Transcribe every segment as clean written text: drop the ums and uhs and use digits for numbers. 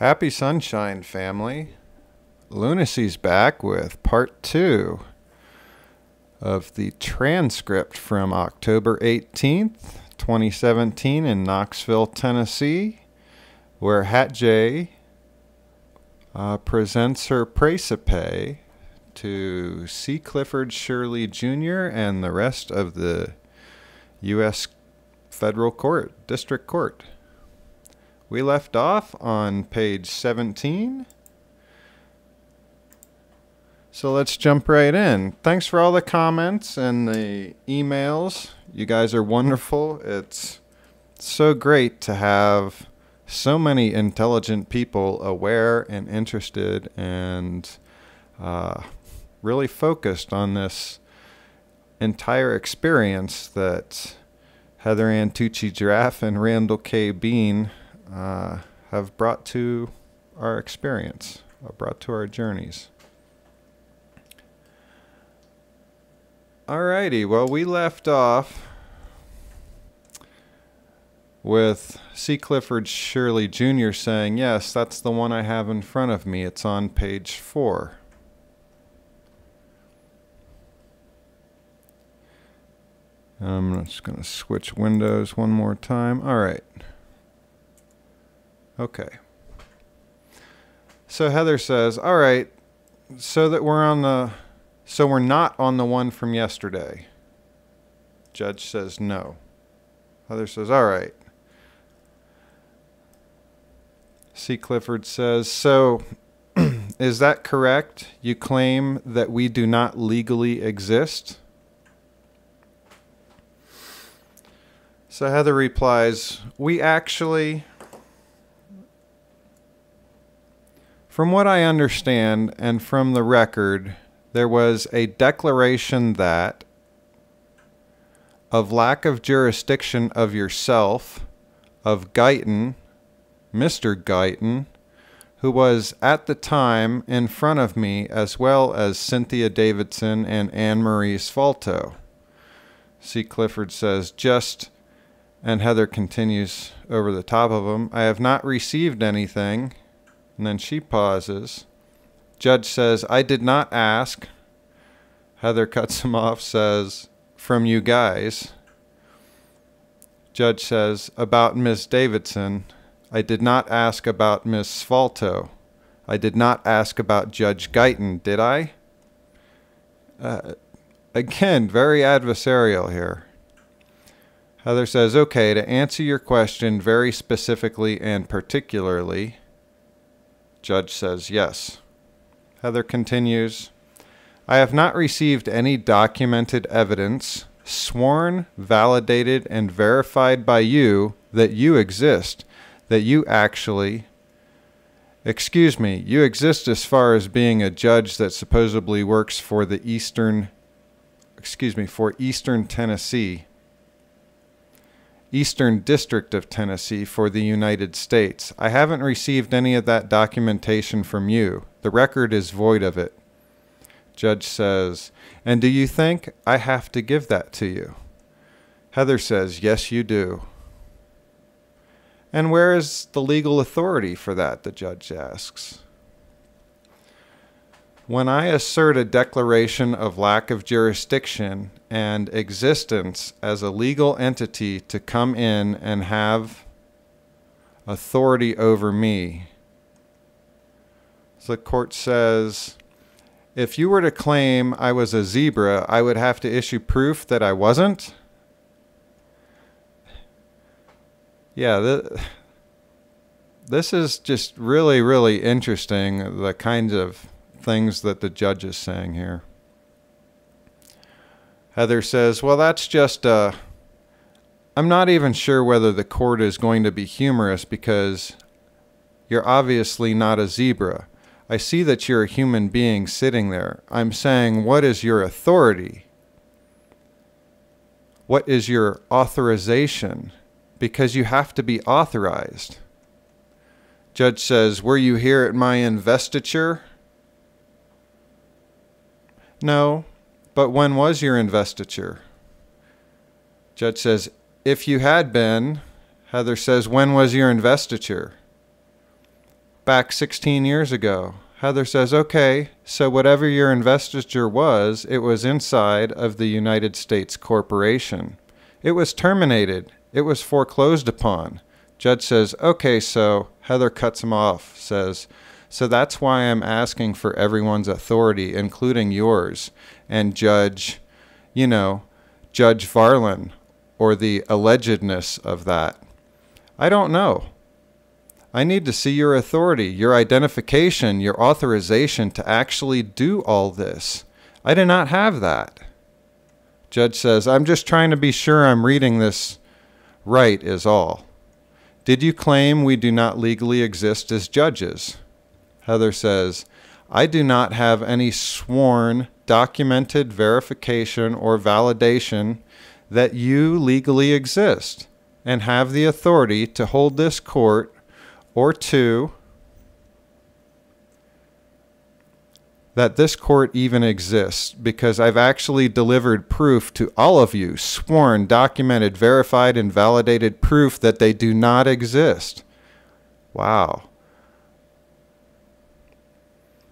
Happy sunshine, family. Lunacy's back with part 2 of the transcript from October 18th, 2017 in Knoxville, Tennessee, where Hat J presents her praecipe to C. Clifford Shirley Jr. and the rest of the U.S. Federal Court, District Court. We left off on page 17. So let's jump right in. Thanks for all the comments and the emails. You guys are wonderful. It's so great to have so many intelligent people aware and interested and really focused on this entire experience that Heather Ann Tucci-Jarraf and Randall K. Bean have brought to our experience, brought to our journeys. Alrighty, well, we left off with C. Clifford Shirley Jr. saying, yes, that's the one I have in front of me. It's on page 4. I'm just going to switch windows one more time. All right. Okay. So Heather says, all right, so we're not on the one from yesterday. Judge says no. Heather says, all right. C. Clifford says, so is that correct? You claim that we do not legally exist? So Heather replies, we actually... From what I understand and from the record, there was a declaration that of lack of jurisdiction of yourself, of Guyton, Mr. Guyton, who was at the time in front of me, as well as Cynthia Davidson and Anne-Marie Sfalto. C. Clifford says, just, and Heather continues over the top of him, I have not received anything. And then she pauses. Judge says, I did not ask. Heather cuts him off, says, from you guys. Judge says, about Ms. Davidson. I did not ask about Ms. Sfalto. I did not ask about Judge Guyton, did I? Again, very adversarial here. Heather says, okay, to answer your question very specifically and particularly, Judge says yes. Heather continues, I have not received any documented evidence, sworn, validated, and verified by you that you exist, that you actually, excuse me, you exist as far as being a judge that supposedly works for the Eastern Tennessee, Eastern District of Tennessee for the United States. I haven't received any of that documentation from you. The record is void of it. Judge says, and do you think I have to give that to you? Heather says, yes, you do. And where is the legal authority for that, the judge asks. When I assert a declaration of lack of jurisdiction and existence as a legal entity to come in and have authority over me, the court says, if you were to claim I was a zebra, I would have to issue proof that I wasn't? Yeah, this is just really, really interesting, the kinds of things that the judge is saying here. Heather says, well, that's just, I'm not even sure whether the court is going to be humorous because you're obviously not a zebra. I see that you're a human being sitting there. I'm saying, what is your authority? What is your authorization? Because you have to be authorized. Judge says, were you here at my investiture? No, but when was your investiture? Judge says, if you had been. Heather says, when was your investiture? back 16 years ago. Heather says, okay, so whatever your investiture was, it was inside of the United States Corporation. It was terminated. It was foreclosed upon. Judge says, okay, so Heather cuts him off, says, so that's why I'm asking for everyone's authority, including yours. And Judge, you know, Judge Varlan, or the allegedness of that. I don't know. I need to see your authority, your identification, your authorization to actually do all this. I do not have that. Judge says, I'm just trying to be sure I'm reading this right is all. Did you claim we do not legally exist as judges? Heather says, I do not have any sworn, documented verification or validation that you legally exist and have the authority to hold this court or two, that this court even exists, because I've actually delivered proof to all of you, sworn, documented, verified, and validated proof that they do not exist. Wow.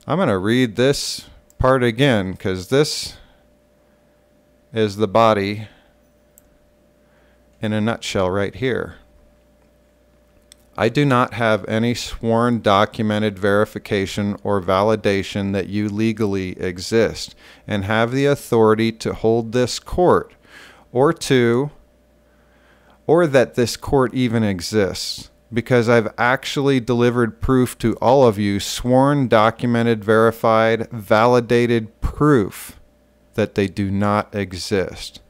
I'm going to read this part again, because this is the body in a nutshell right here. I do not have any sworn, documented verification or validation that you legally exist and have the authority to hold this court or to, or that this court even exists, because I've actually delivered proof to all of you, sworn, documented, verified, validated proof that they do not exist.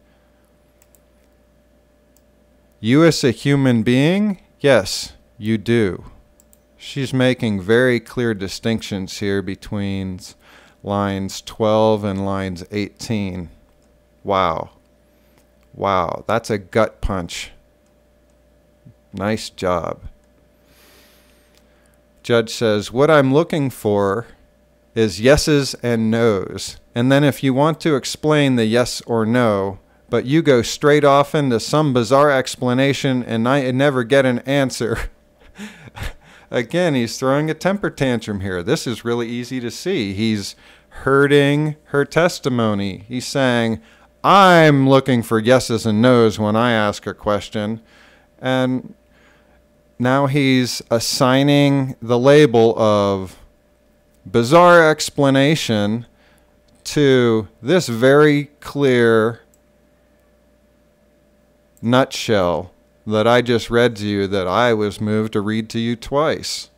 You as a human being? Yes. You do. She's making very clear distinctions here between lines 12 and lines 18. Wow. Wow, that's a gut punch. Nice job. Judge says, what I'm looking for is yeses and nos. And then if you want to explain the yes or no, but you go straight off into some bizarre explanation and I never get an answer. Again, he's throwing a temper tantrum here. This is really easy to see. He's hurting her testimony. He's saying, I'm looking for yeses and nos when I ask a question. And now he's assigning the label of bizarre explanation to this very clear nutshell that I just read to you, that I was moved to read to you twice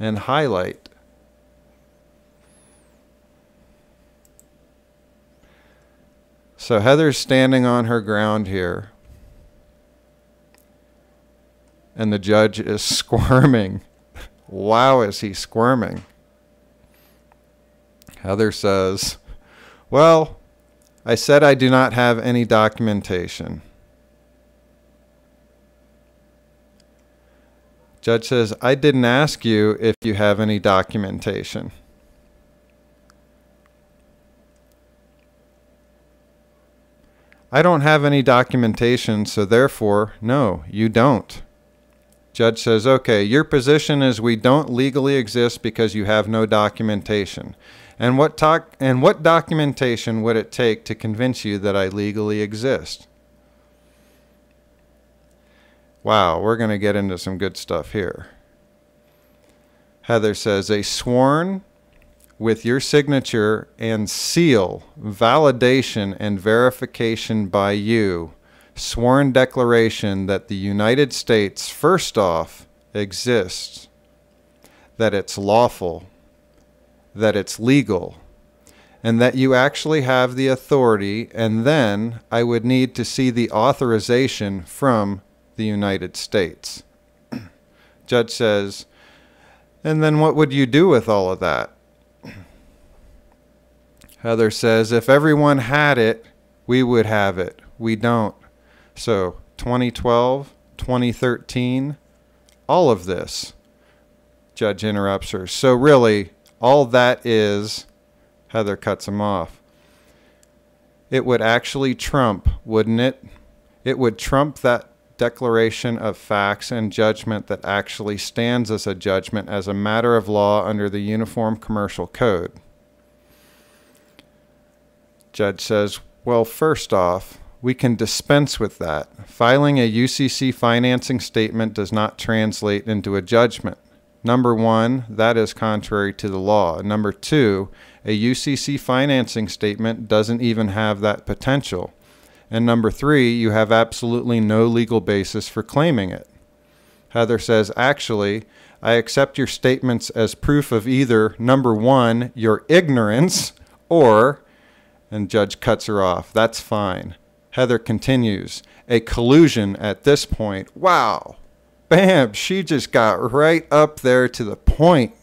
and highlight. So Heather's standing on her ground here, and the judge is squirming. Wow, is he squirming. Heather says, well, I said I do not have any documentation. Judge says, I didn't ask you if you have any documentation. I don't have any documentation, so therefore, no, you don't. Judge says, okay, your position is we don't legally exist because you have no documentation. And what documentation would it take to convince you that I legally exist? Wow, we're going to get into some good stuff here. Heather says, a sworn with your signature and seal validation and verification by you sworn declaration that the United States, first off, exists, that it's lawful, that it's legal, and that you actually have the authority, and then I would need to see the authorization from the United States. Judge says, and then what would you do with all of that? Heather says, if everyone had it, we would have it. We don't. So 2012, 2013, all of this. Judge interrupts her. So really, all that is, Heather cuts him off. It would actually trump, wouldn't it? It would trump that declaration of facts and judgment that actually stands as a judgment as a matter of law under the Uniform Commercial Code. Judge says, well, first off, we can dispense with that. Filing a UCC financing statement does not translate into a judgment. Number one, that is contrary to the law. Number two, a UCC financing statement doesn't even have that potential. And number three, you have absolutely no legal basis for claiming it. Heather says, actually, I accept your statements as proof of either, number one, your ignorance, or, and Judge cuts her off. That's fine. Heather continues, a collusion at this point. Wow. Bam, she just got right up there to the point.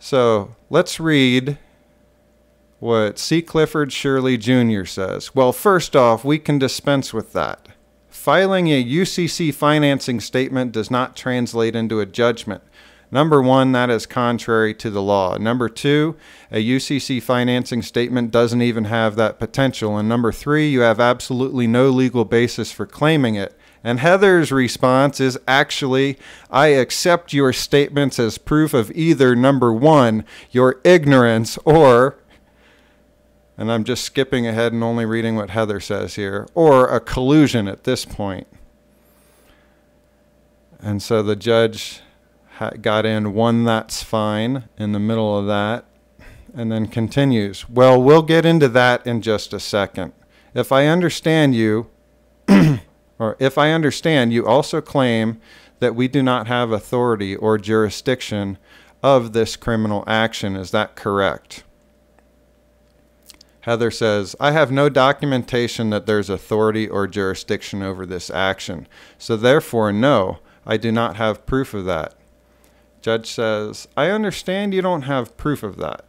So let's read what C. Clifford Shirley Jr. says. Well, first off, we can dispense with that. Filing a UCC financing statement does not translate into a judgment. Number one, that is contrary to the law. Number two, a UCC financing statement doesn't even have that potential. And number three, you have absolutely no legal basis for claiming it. And Heather's response is, actually, I accept your statements as proof of either, number one, your ignorance, or, and I'm just skipping ahead and only reading what Heather says here, or a collusion at this point. And so the judge got in one that's fine in the middle of that, and then continues, well, we'll get into that in just a second. If I understand you, or if I understand, you also claim that we do not have authority or jurisdiction of this criminal action. Is that correct? Heather says, I have no documentation that there's authority or jurisdiction over this action. So therefore, no, I do not have proof of that. Judge says, I understand you don't have proof of that.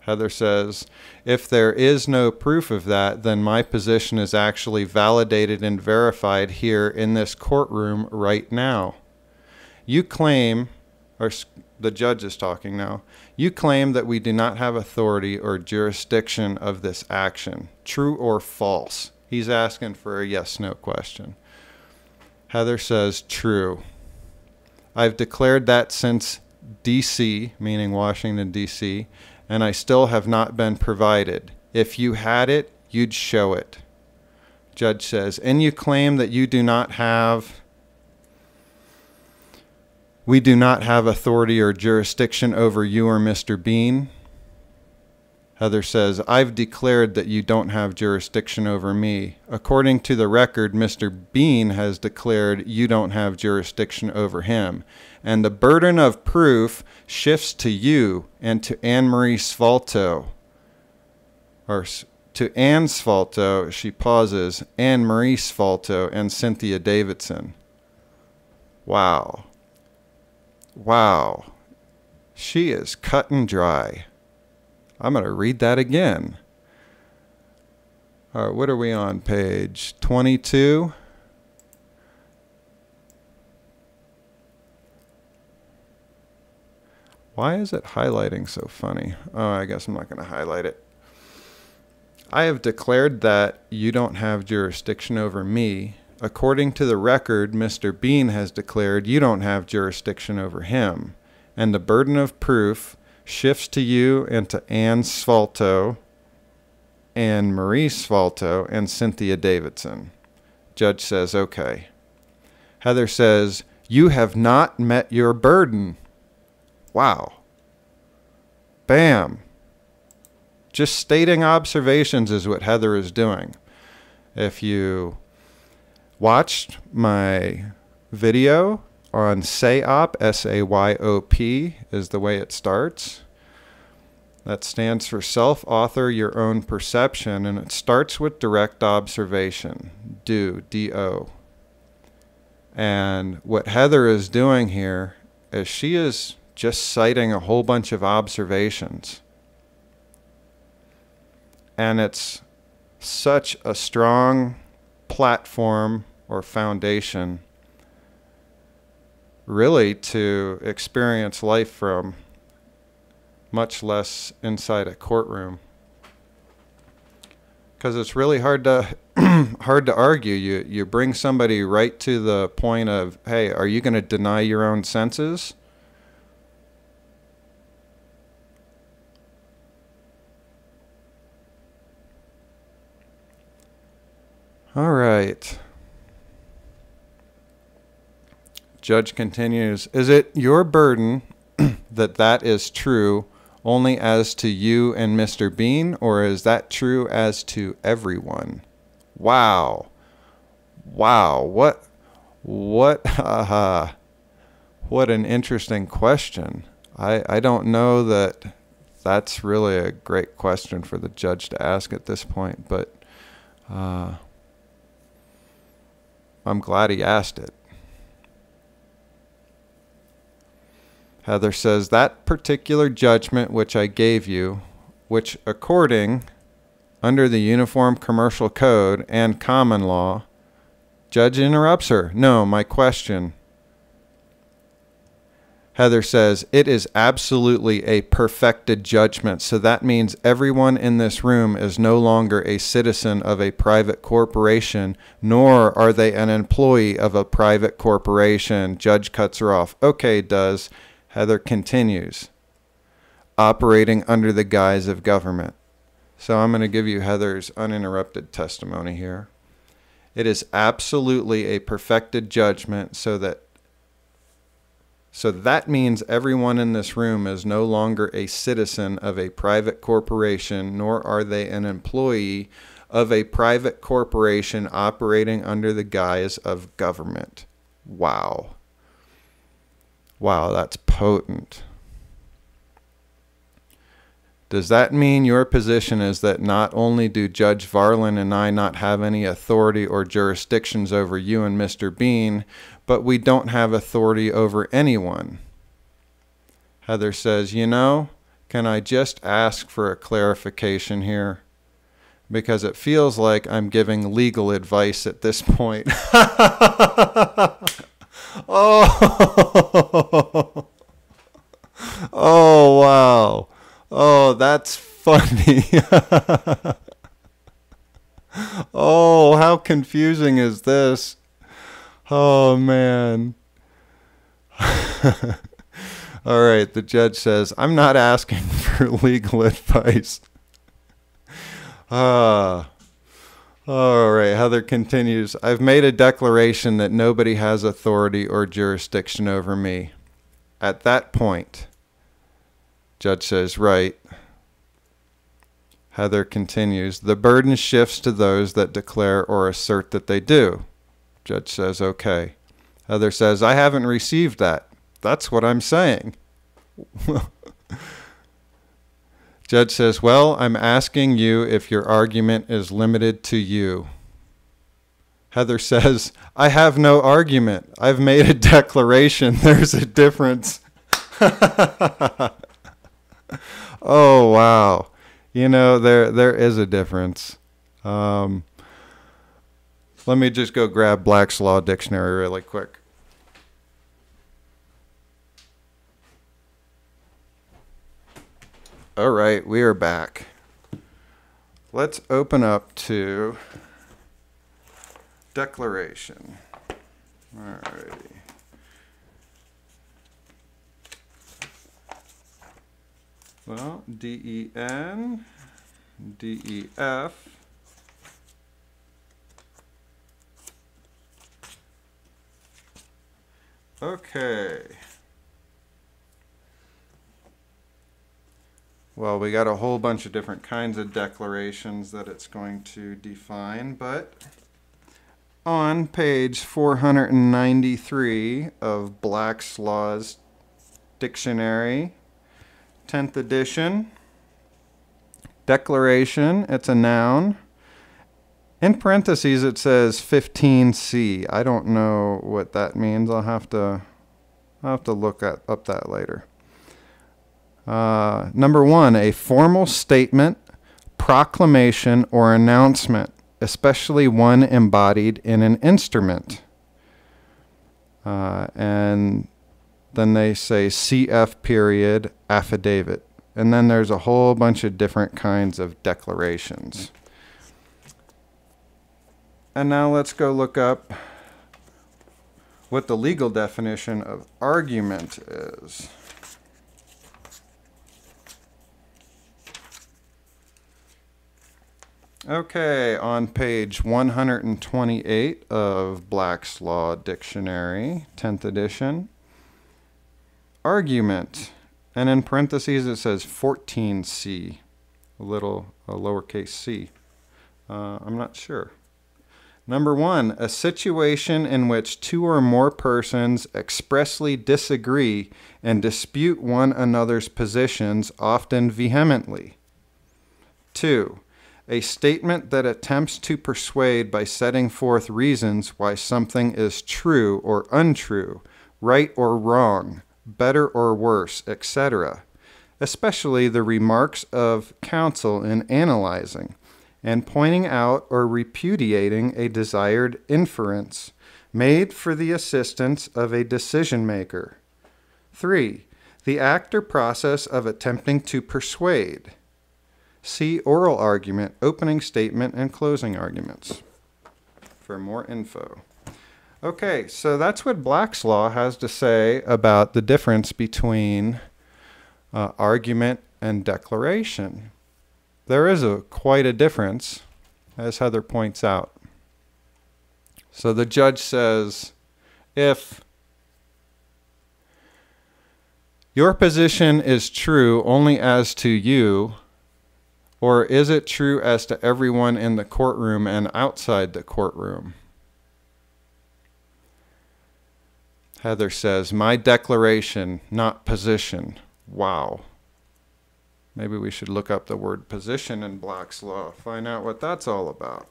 Heather says, if there is no proof of that, then my position is actually validated and verified here in this courtroom right now. You claim, or the judge is talking now, you claim that we do not have authority or jurisdiction of this action. True or false? He's asking for a yes, no question. Heather says, true. I've declared that since DC, meaning Washington, DC, and I still have not been provided. If you had it, you'd show it. Judge says, and you claim that you do not have, we do not have authority or jurisdiction over you or Mr. Bean. Heather says, I've declared that you don't have jurisdiction over me. According to the record, Mr. Bean has declared you don't have jurisdiction over him. And the burden of proof shifts to you and to Anne-Marie Sfalto. Or to Anne Sfalto, she pauses, Anne-Marie Sfalto and Cynthia Davidson. Wow. Wow, she is cut and dry. I'm going to read that again. All right, what are we on? Page 22. Why is it highlighting so funny? Oh, I guess I'm not going to highlight it. I have declared that you don't have jurisdiction over me. According to the record, Mr. Bean has declared you don't have jurisdiction over him, and the burden of proof shifts to you and to Anne Sfalto, Anne-Marie Sfalto, and Cynthia Davidson. Judge says, okay. Heather says, you have not met your burden. Wow. Bam. Just stating observations is what Heather is doing. If you watched my video on SAYOP, S-A-Y-O-P is the way it starts. That stands for self-author your own perception, and it starts with direct observation, do, D-O. And what Heather is doing here is she is just citing a whole bunch of observations. And it's such a strong platform or foundation really to experience life from, much less inside a courtroom. because it's really hard to argue. You bring somebody right to the point of, hey, are you going to deny your own senses? All right. Judge continues, is it your burden that that is true only as to you and Mr. Bean, or is that true as to everyone? Wow. Wow. What an interesting question. I don't know that that's really a great question for the judge to ask at this point, but I'm glad he asked it. Heather says, that particular judgment which I gave you, which according under the Uniform Commercial Code and common law, judge interrupts her. No, my question. Heather says, it is absolutely a perfected judgment. So that means everyone in this room is no longer a citizen of a private corporation, nor are they an employee of a private corporation. Judge cuts her off. Okay, does. Heather continues, operating under the guise of government. So I'm going to give you Heather's uninterrupted testimony here. It is absolutely a perfected judgment, so that means everyone in this room is no longer a citizen of a private corporation, nor are they an employee of a private corporation operating under the guise of government. Wow. Wow, that's potent. Does that mean your position is that not only do Judge Varlan and I not have any authority or jurisdictions over you and Mr. Bean, but we don't have authority over anyone? Heather says, you know, can I just ask for a clarification here? Because it feels like I'm giving legal advice at this point. Oh, oh, wow. Oh, that's funny. Oh, how confusing is this? Oh, man. All right, the judge says, I'm not asking for legal advice. All right, Heather continues, I've made a declaration that nobody has authority or jurisdiction over me. At that point, judge says, right. Heather continues, the burden shifts to those that declare or assert that they do. Judge says, okay. Heather says, I haven't received that. That's what I'm saying. Judge says, well, I'm asking you if your argument is limited to you. Heather says, I have no argument. I've made a declaration. There's a difference. Oh, wow. You know, there is a difference. Let me just go grab Black's Law Dictionary really quick. All right, we are back. Let's open up to declaration. All right. Well, D-E-N, D-E-F, okay. Well, we got a whole bunch of different kinds of declarations that it's going to define, but on page 493 of Black's Law Dictionary, 10th edition. Declaration, it's a noun. In parentheses, it says 15C. I don't know what that means. I'll have to look up that later. Number one, a formal statement, proclamation, or announcement, especially one embodied in an instrument. And then they say CF period affidavit. And then there's a whole bunch of different kinds of declarations. And now let's go look up what the legal definition of argument is. Okay, on page 128 of Black's Law Dictionary, 10th edition, argument, and in parentheses it says 14C, a lowercase c. I'm not sure. Number one, a situation in which two or more persons expressly disagree and dispute one another's positions, often vehemently. Two, a statement that attempts to persuade by setting forth reasons why something is true or untrue, right or wrong, better or worse, etc., especially the remarks of counsel in analyzing and pointing out or repudiating a desired inference made for the assistance of a decision maker. 3. The act or process of attempting to persuade. See oral argument, opening statement, and closing arguments for more info. Okay, so that's what Black's Law has to say about the difference between argument and declaration. There is quite a difference, as Heather points out. So the judge says, if your position is true only as to you, or is it true as to everyone in the courtroom and outside the courtroom? Heather says, my declaration, not position. Wow. Maybe we should look up the word position in Black's Law, find out what that's all about.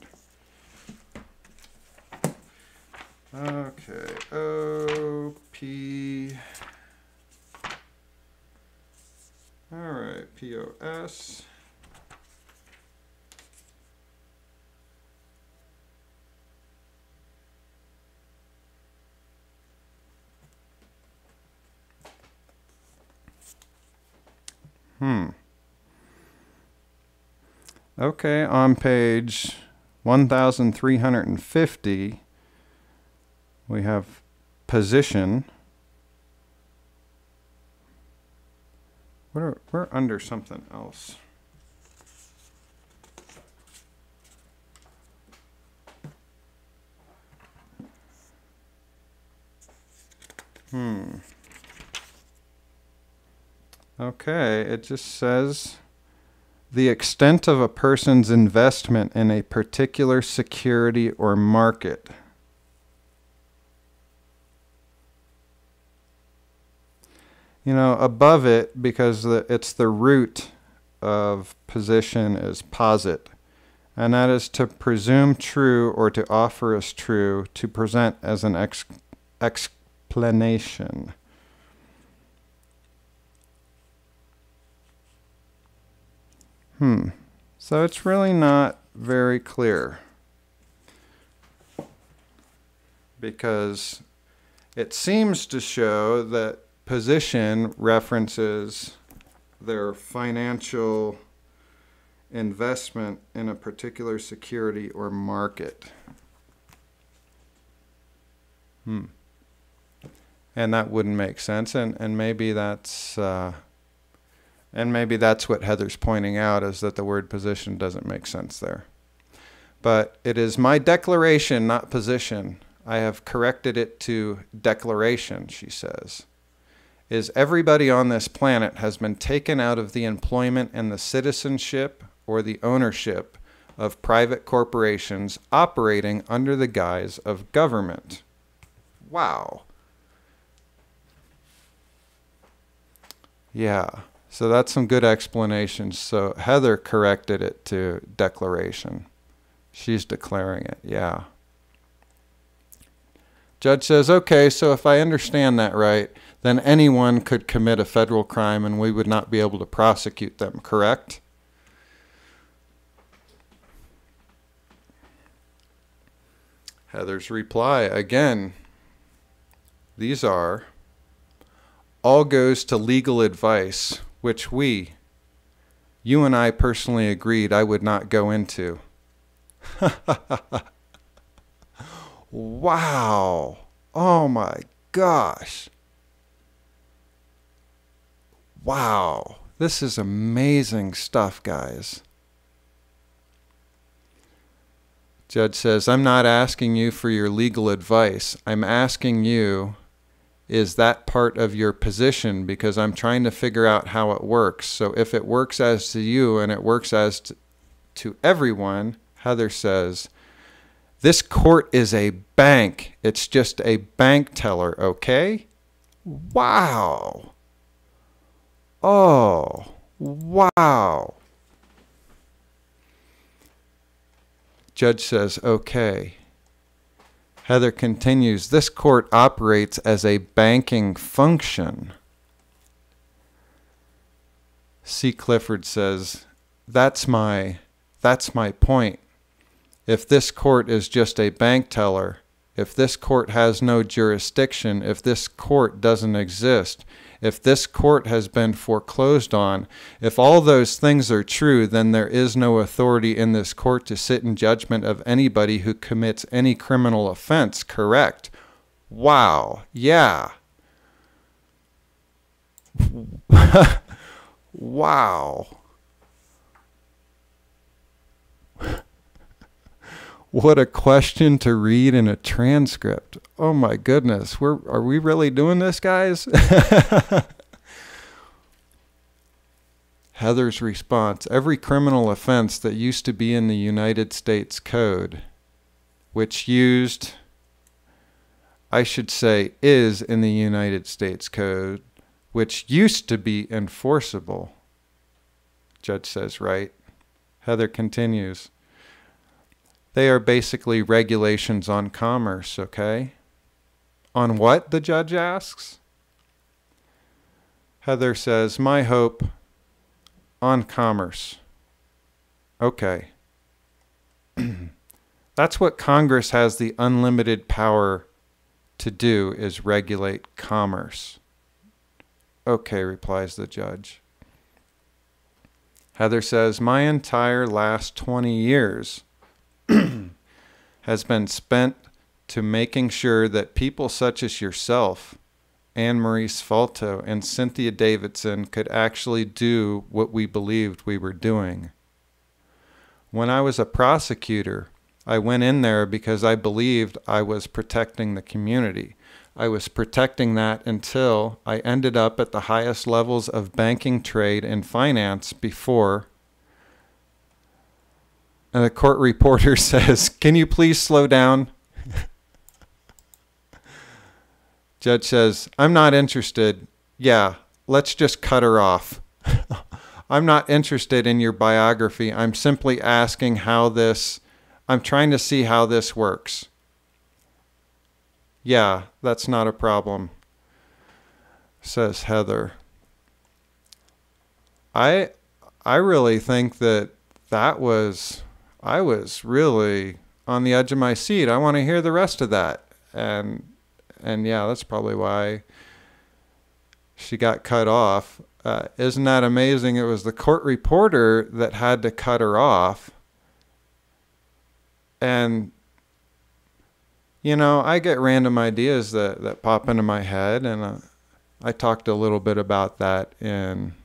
Okay, O-P, all right, P-O-S. Okay, on page 1350, we have position. We're under something else. Okay, it just says, the extent of a person's investment in a particular security or market. You know, above it, because it's the root of position is posit, and that is to presume true or to offer as true, to present as an explanation. So it's really not very clear because it seems to show that position references their financial investment in a particular security or market. And that wouldn't make sense, and maybe that's... And maybe that's what Heather's pointing out, is that the word position doesn't make sense there. But it is my declaration, not position. I have corrected it to declaration, she says. Is everybody on this planet has been taken out of the employment and the citizenship or the ownership of private corporations operating under the guise of government. Wow. Yeah. So that's some good explanations. So Heather corrected it to declaration. She's declaring it, yeah. Judge says, okay, so if I understand that right, then anyone could commit a federal crime and we would not be able to prosecute them, correct? Heather's reply, again, these are, all goes to legal advice, which you and I personally agreed I would not go into. Wow. Oh my gosh. Wow. This is amazing stuff, guys. Judge says, I'm not asking you for your legal advice. I'm asking you, is that part of your position? Because I'm trying to figure out how it works. So if it works as to you and it works as to everyone, Heather says, this court is a bank. It's just a bank teller, okay? Wow. Oh, wow. Judge says, okay. Heather continues, this court operates as a banking function. C. Clifford says, that's my point. If this court is just a bank teller, if this court has no jurisdiction, if this court doesn't exist, if this court has been foreclosed on, if all those things are true, then there is no authority in this court to sit in judgment of anybody who commits any criminal offense, correct? Wow. Yeah. Wow. What a question to read in a transcript. Oh my goodness. Are we really doing this, guys? Heather's response. Every criminal offense that used to be in the United States Code, which used, I should say is in the United States Code, which used to be enforceable. Judge says, right? Heather continues. They are basically regulations on commerce, okay? On what, the judge asks? Heather says, my hope, on commerce. Okay. That's what Congress has the unlimited power to do, is regulate commerce. Okay, replies the judge. Heather says, my entire last 20 years has been spent to making sure that people such as yourself, Anne-Marie Sfalto, and Cynthia Davidson could actually do what we believed we were doing. When I was a prosecutor, I went in there because I believed I was protecting the community. I was protecting that until I ended up at the highest levels of banking, trade, and finance before. And the court reporter says, can you please slow down? Judge says, I'm not interested. Yeah, let's just cut her off. I'm not interested in your biography. I'm simply asking how this, I'm trying to see how this works. Yeah, that's not a problem, says Heather. I really think that was... I was really on the edge of my seat. I want to hear the rest of that. And yeah, that's probably why she got cut off. Isn't that amazing? It was the court reporter that had to cut her off. And, you know, I get random ideas that pop into my head. And I talked a little bit about that in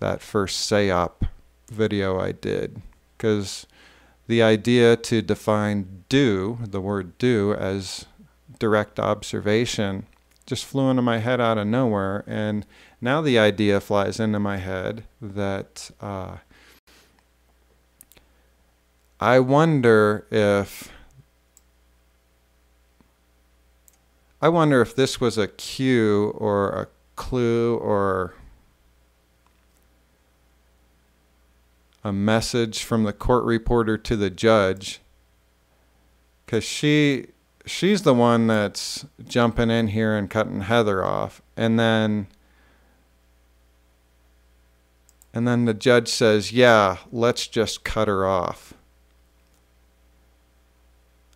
that first SAYOP video I did. Because the idea to define do, the word do, as direct observation just flew into my head out of nowhere. And now the idea flies into my head that I wonder if... this was a cue or a clue or... a message from the court reporter to the judge, because she's the one that's jumping in here and cutting Heather off. And then the judge says, yeah, let's just cut her off.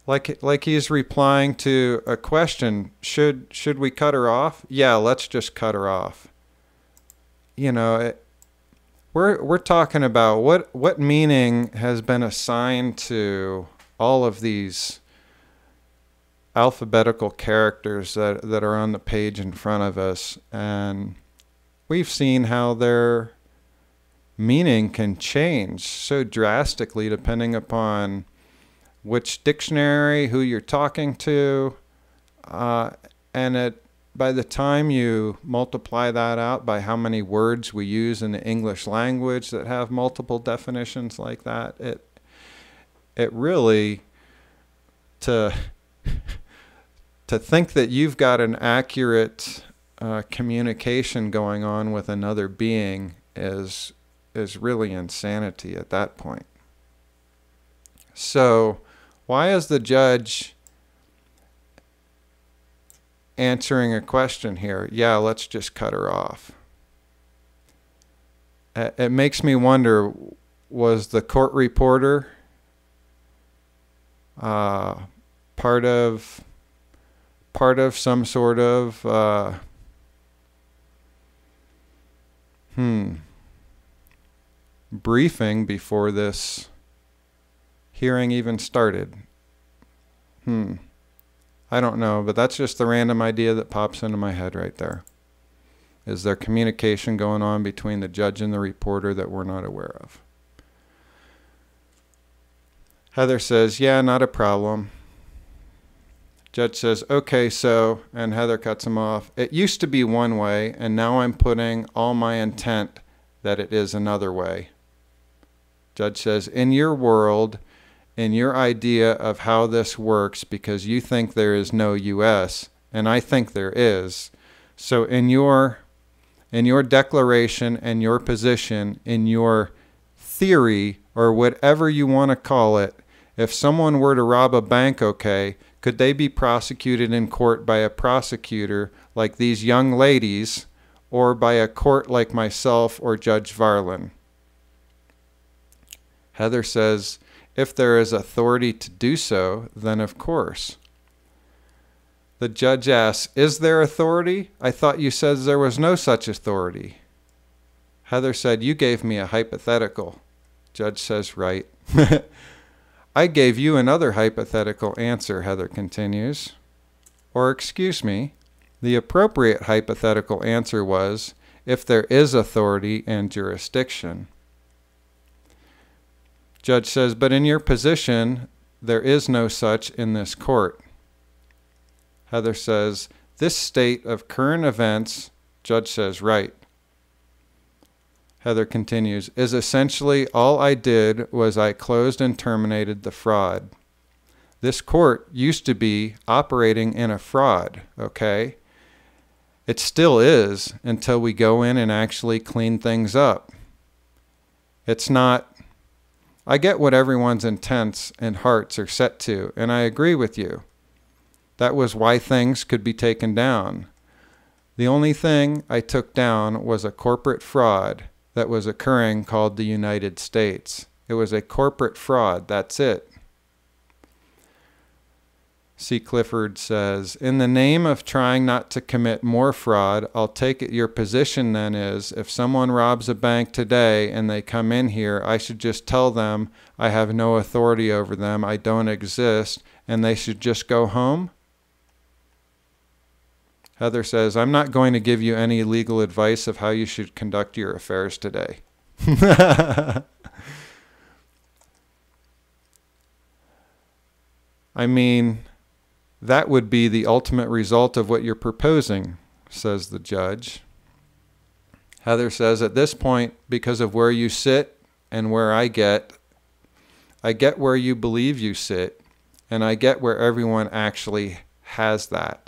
Like he's replying to a question. Should we cut her off? Yeah, let's just cut her off. You know, We're talking about what meaning has been assigned to all of these alphabetical characters that are on the page in front of us, and we've seen how their meaning can change so drastically depending upon which dictionary, who you're talking to, and by the time you multiply that out by how many words we use in the English language that have multiple definitions like that, it really, to think that you've got an accurate communication going on with another being is really insanity at that point. So why is the judge answering a question here? Yeah, let's just cut her off. It makes me wonder, was the court reporter part of some sort of briefing before this hearing even started? I don't know, but that's just the random idea that pops into my head right there. Is there communication going on between the judge and the reporter that we're not aware of? Heather says, yeah, not a problem. Judge says, okay, so, and Heather cuts him off. It used to be one way, and now I'm putting all my intent that it is another way. Judge says, in your world, in your idea of how this works, because you think there is no U.S., and I think there is. So in your declaration and your position, in your theory, or whatever you want to call it, if someone were to rob a bank, okay, could they be prosecuted in court by a prosecutor like these young ladies, or by a court like myself or Judge Varlan? Heather says, if there is authority to do so, then of course. The judge asks, is there authority? I thought you said there was no such authority. Heather said, you gave me a hypothetical. Judge says, right. I gave you another hypothetical answer, Heather continues. Or excuse me, the appropriate hypothetical answer was, if there is authority and jurisdiction. Judge says, but in your position, there is no such in this court. Heather says, this state of current events, Judge says, right. Heather continues, is essentially all I did was I closed and terminated the fraud. This court used to be operating in a fraud, okay? It still is until we go in and actually clean things up. It's not, I get what everyone's intents and hearts are set to, and I agree with you. That was why things could be taken down. The only thing I took down was a corporate fraud that was occurring called the United States. It was a corporate fraud, that's it. C. Clifford says, in the name of trying not to commit more fraud, I'll take it your position then is, if someone robs a bank today and they come in here, I should just tell them I have no authority over them, I don't exist, and they should just go home? Heather says, I'm not going to give you any legal advice of how you should conduct your affairs today. I mean, that would be the ultimate result of what you're proposing, says the judge. Heather says, at this point, because of where you sit and where I get where you believe you sit, and I get where everyone actually has that.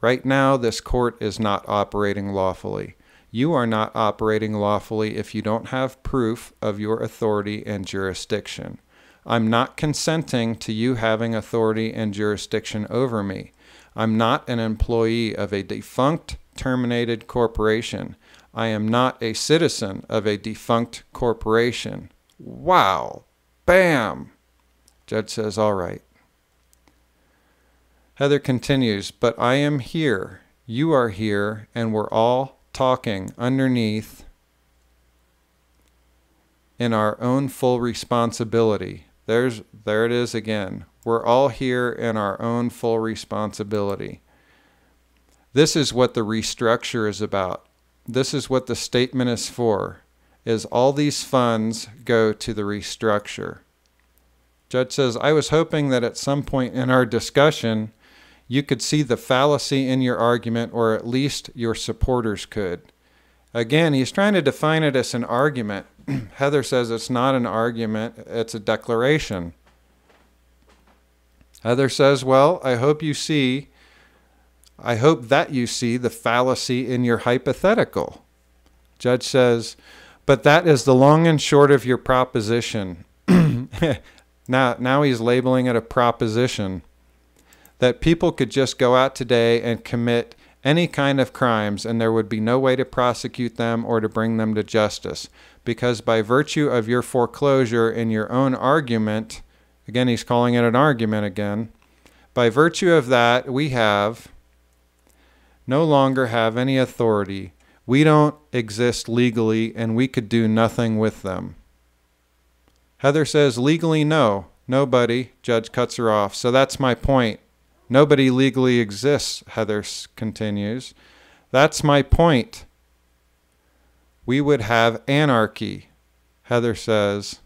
Right now, this court is not operating lawfully. You are not operating lawfully if you don't have proof of your authority and jurisdiction. I'm not consenting to you having authority and jurisdiction over me. I'm not an employee of a defunct, terminated corporation. I am not a citizen of a defunct corporation. Wow! Bam! Judge says, all right. Heather continues, but I am here, you are here, and we're all talking underneath in our own full responsibility. There it is again. We're all here in our own full responsibility. This is what the restructure is about. This is what the statement is for, is all these funds go to the restructure. Judge says, I was hoping that at some point in our discussion, you could see the fallacy in your argument, or at least your supporters could. Again, he's trying to define it as an argument. Heather says it's not an argument, it's a declaration. Heather says, well, I hope that you see the fallacy in your hypothetical. Judge says, but that is the long and short of your proposition. Now he's labeling it a proposition. That people could just go out today and commit any kind of crimes and there would be no way to prosecute them or to bring them to justice. Because by virtue of your foreclosure in your own argument, again, he's calling it an argument again, by virtue of that, we have no longer have any authority. We don't exist legally and we could do nothing with them. Heather says, legally, no, nobody. Judge cuts her off. So that's my point. Nobody legally exists, Heather continues. That's my point. We would have anarchy, Heather says.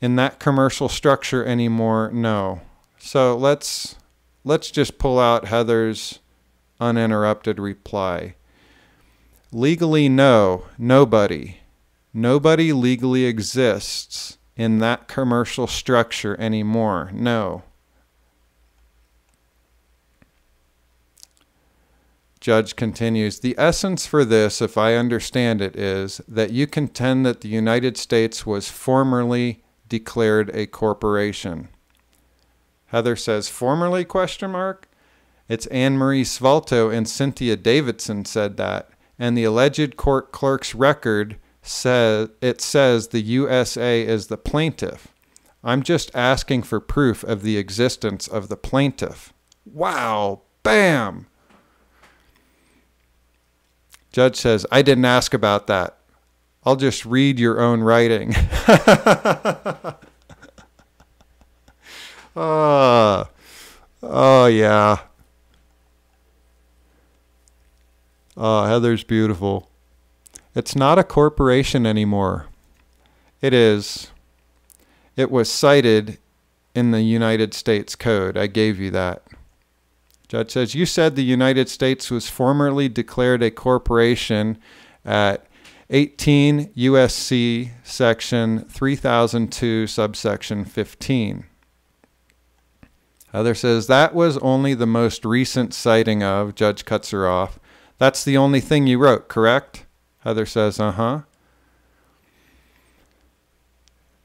In that commercial structure anymore, no. So let's just pull out Heather's uninterrupted reply. Legally, no, nobody. Nobody legally exists in that commercial structure anymore, no. Judge continues, the essence for this, if I understand it, is that you contend that the United States was formerly declared a corporation. Heather says, formerly, question mark? It's Anne-Marie Sfalto and Cynthia Davidson said that, and the alleged court clerk's record says, it says the USA is the plaintiff. I'm just asking for proof of the existence of the plaintiff. Wow, bam! Judge says, I didn't ask about that. I'll just read your own writing. Oh, yeah. Oh, Heather's beautiful. It's not a corporation anymore. It is. It was cited in the United States Code. I gave you that. Judge says, you said the United States was formerly declared a corporation at 18 U.S.C. section 3002 subsection 15. Heather says, that was only the most recent citing of, Judge cuts her off. That's the only thing you wrote, correct? Heather says, uh-huh.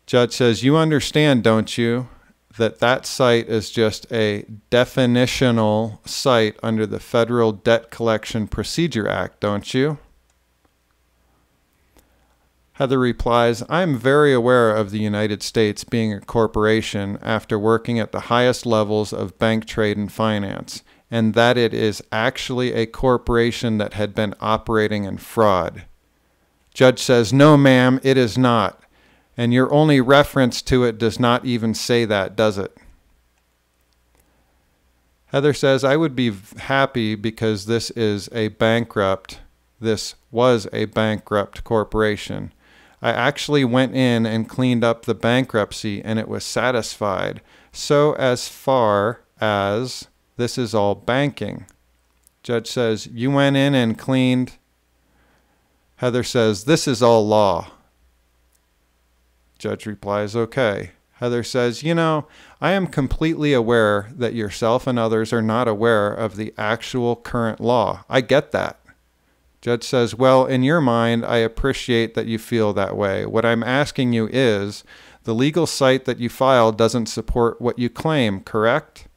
Judge says, you understand, don't you, that that site is just a definitional site under the Federal Debt Collection Procedure Act, don't you? Heather replies, I'm very aware of the United States being a corporation after working at the highest levels of bank trade and finance, and that it is actually a corporation that had been operating in fraud. Judge says, no, ma'am, it is not. And your only reference to it does not even say that, does it? Heather says, I would be happy because this was a bankrupt corporation. I actually went in and cleaned up the bankruptcy and it was satisfied. So as far as this is all banking. Judge says, you went in and cleaned. Heather says, this is all law. Judge replies, okay. Heather says, you know, I am completely aware that yourself and others are not aware of the actual current law. I get that. Judge says, well, in your mind, I appreciate that you feel that way. What I'm asking you is, the legal site that you filed doesn't support what you claim, correct?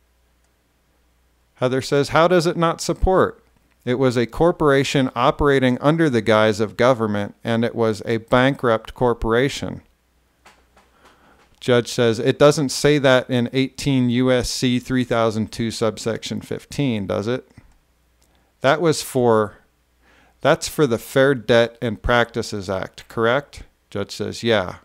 Heather says, how does it not support? It was a corporation operating under the guise of government, and it was a bankrupt corporation. Judge says, it doesn't say that in 18 U.S.C. 3002 subsection 15, does it? That's for the Fair Debt and Practices Act, correct? Judge says, yeah.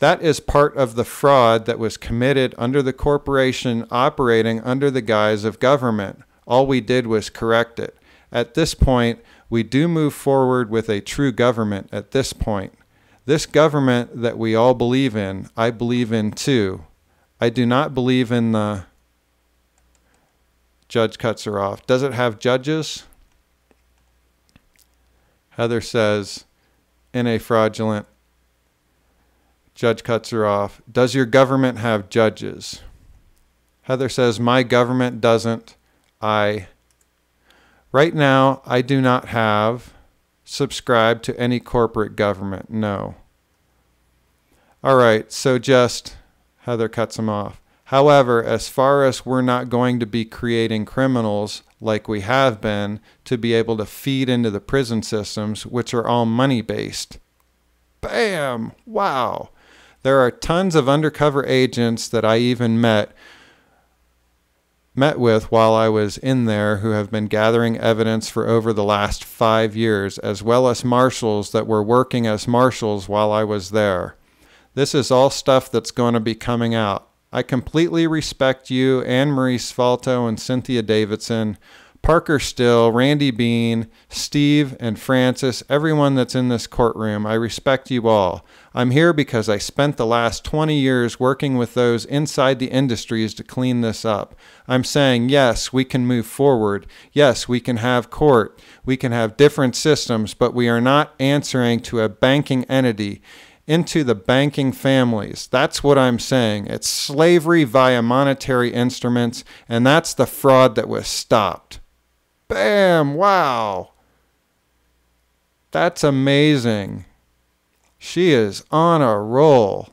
That is part of the fraud that was committed under the corporation operating under the guise of government. All we did was correct it. At this point, we do move forward with a true government at this point. This government that we all believe in, I believe in too. I do not believe in the... Judge cuts her off. Does it have judges? Heather says, in a fraudulent... Judge cuts her off. Does your government have judges? Heather says, my government doesn't. Right now, I do not have subscribed to any corporate government. No. All right. So just Heather cuts him off. However, as far as we're not going to be creating criminals like we have been to be able to feed into the prison systems, which are all money based. Bam. Wow. There are tons of undercover agents that I even met with while I was in there who have been gathering evidence for over the last 5 years, as well as marshals that were working as marshals while I was there. This is all stuff that's going to be coming out. I completely respect you, Anne-Marie Sfalto and Cynthia Davidson, Parker Still, Randy Bean, Steve, and Francis, everyone that's in this courtroom. I respect you all. I'm here because I spent the last 20 years working with those inside the industries to clean this up. I'm saying, yes, we can move forward. Yes, we can have court. We can have different systems, but we are not answering to a banking entity, into the banking families. That's what I'm saying. It's slavery via monetary instruments, and that's the fraud that was stopped. Bam! Wow! That's amazing. She is on a roll.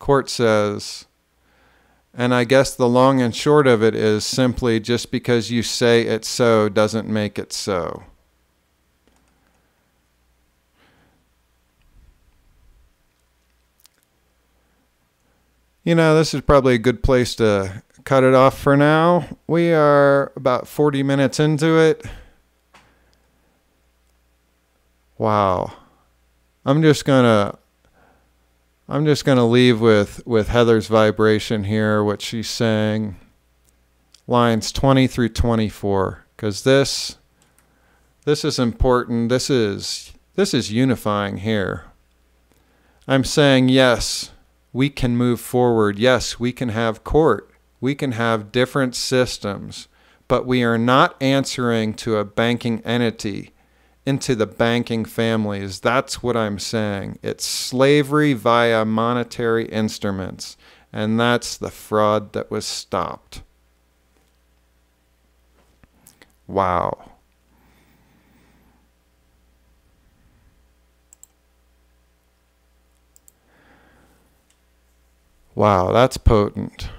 Court says, and I guess the long and short of it is simply just because you say it so doesn't make it so. You know, this is probably a good place to cut it off for now. We are about 40 minutes into it. Wow. I'm just gonna leave with Heather's vibration here, what she's saying, lines 20 through 24, because this is important. This is unifying here. I'm saying, yes, we can move forward. Yes, we can have court. We can have different systems, but we are not answering to a banking entity, into the banking families. That's what I'm saying. It's slavery via monetary instruments, and that's the fraud that was stopped. Wow. Wow, that's potent.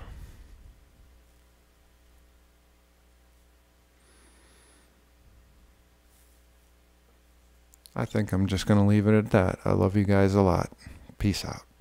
I think I'm just going to leave it at that. I love you guys a lot. Peace out.